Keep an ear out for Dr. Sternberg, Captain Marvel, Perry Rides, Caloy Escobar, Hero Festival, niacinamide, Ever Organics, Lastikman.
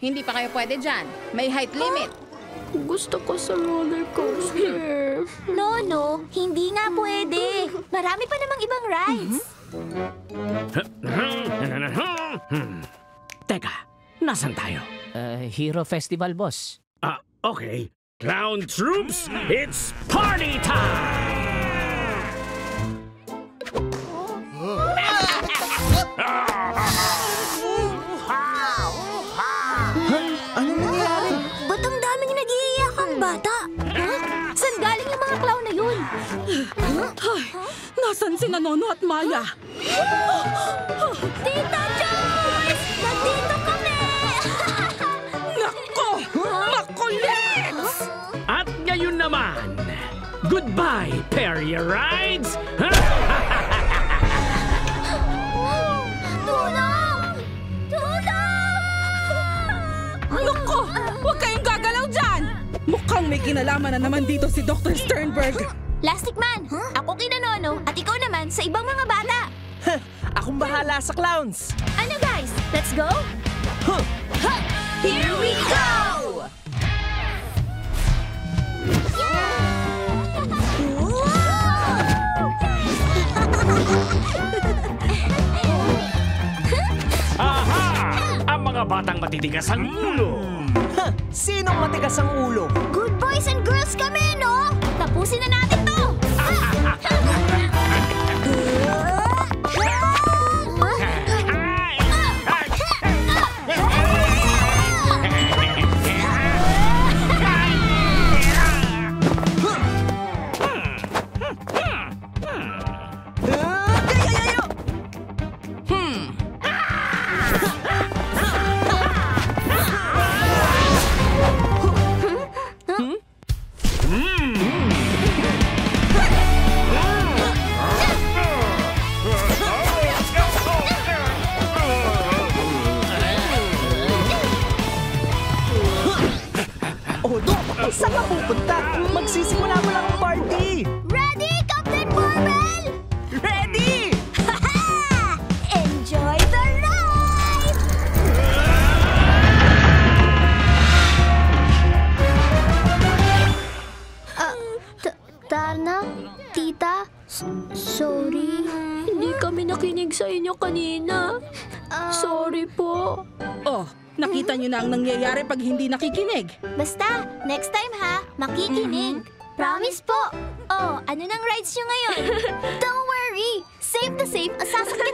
Hindi pa kayo pwede dyan. May height limit. Gusto ko sa roller coaster. No, no. Hindi nga pwede. Marami pa namang ibang rides. Teka, nasan tayo? Hero Festival, boss. Ah, okay. Clown troops, it's party time! Nasaan si Nanono at Maya? Tita Joyce! Nandito kami! Nako! Makulit! At ngayon naman, goodbye, Perry Rides! Tulong! Tulong! Nako! Huwag kayong gagalaw dyan! Mukhang may kinalaman na naman dito si Dr. Sternberg! Lastikman, ako kina Nono at ikaw naman sa ibang mga bata. Akong bahala sa clowns. Ano guys, let's go? Here we go! Aha! Ang mga batang matitigas ang ulo. Sinong matigas ang ulo? Good boys and girls kami, no? Tapusin na natin. Saan ka pupunta? Magsisimula mo lang ang party! Ready, Captain Marvel? Ready! Enjoy the ride! Tarna? Tita? Sorry. Hindi kami nakinig sa inyo kanina. Sorry po. Oh. Nakita niyo na ang nangyayari pag hindi nakikinig. Basta, next time ha, makikinig. Promise po. Oh, ano nang rides niyo ngayon? Don't worry. Save the safe, asasakay.